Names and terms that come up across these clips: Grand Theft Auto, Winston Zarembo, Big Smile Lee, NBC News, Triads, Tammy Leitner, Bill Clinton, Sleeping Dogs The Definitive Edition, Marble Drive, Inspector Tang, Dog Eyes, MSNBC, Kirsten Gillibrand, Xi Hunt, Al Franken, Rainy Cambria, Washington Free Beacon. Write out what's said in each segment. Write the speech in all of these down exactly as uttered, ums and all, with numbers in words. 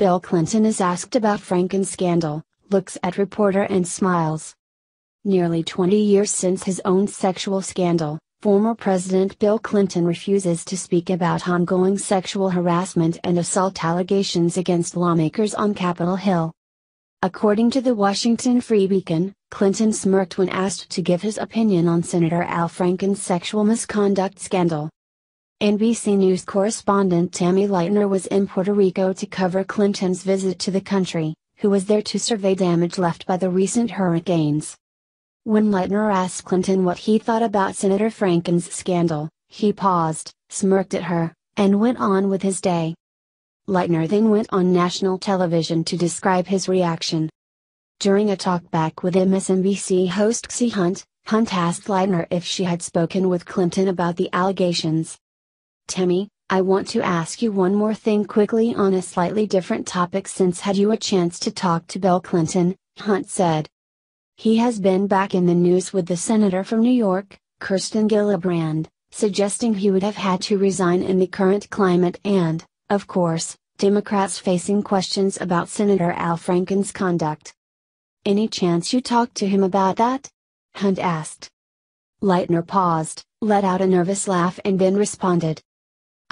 Bill Clinton is asked about Franken scandal, looks at reporter and smiles. Nearly twenty years since his own sexual scandal, former President Bill Clinton refuses to speak about ongoing sexual harassment and assault allegations against lawmakers on Capitol Hill. According to the Washington Free Beacon, Clinton smirked when asked to give his opinion on Senator Al Franken's sexual misconduct scandal. N B C News correspondent Tammy Leitner was in Puerto Rico to cover Clinton's visit to the country, who was there to survey damage left by the recent hurricanes. When Leitner asked Clinton what he thought about Senator Franken's scandal, he paused, smirked at her, and went on with his day. Leitner then went on national television to describe his reaction. During a talkback with M S N B C host Xi Hunt, Hunt asked Leitner if she had spoken with Clinton about the allegations. "Tammy, I want to ask you one more thing quickly on a slightly different topic since had you a chance to talk to Bill Clinton," Hunt said. He has been back in the news with the senator from New York, Kirsten Gillibrand, suggesting he would have had to resign in the current climate and, of course, Democrats facing questions about Senator Al Franken's conduct. "Any chance you talked to him about that?" Hunt asked. Leitner paused, let out a nervous laugh and then responded.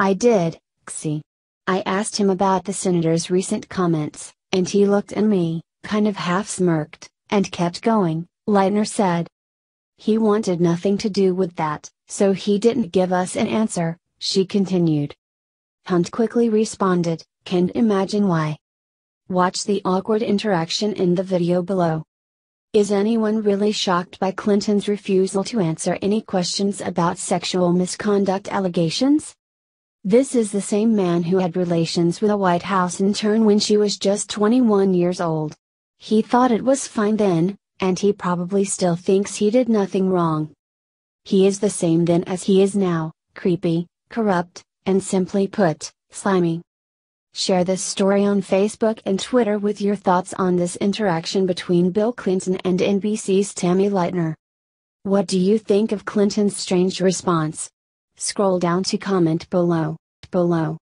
"I did, Xi. I asked him about the senator's recent comments, and he looked at me, kind of half-smirked, and kept going," Leitner said. "He wanted nothing to do with that, so he didn't give us an answer," she continued. Hunt quickly responded, "Can't imagine why." Watch the awkward interaction in the video below. Is anyone really shocked by Clinton's refusal to answer any questions about sexual misconduct allegations? This is the same man who had relations with a White House intern when she was just twenty-one years old. He thought it was fine then, and he probably still thinks he did nothing wrong. He is the same then as he is now, creepy, corrupt, and simply put, slimy. Share this story on Facebook and Twitter with your thoughts on this interaction between Bill Clinton and N B C's Tammy Leitner. What do you think of Clinton's strange response? Scroll down to comment below, below.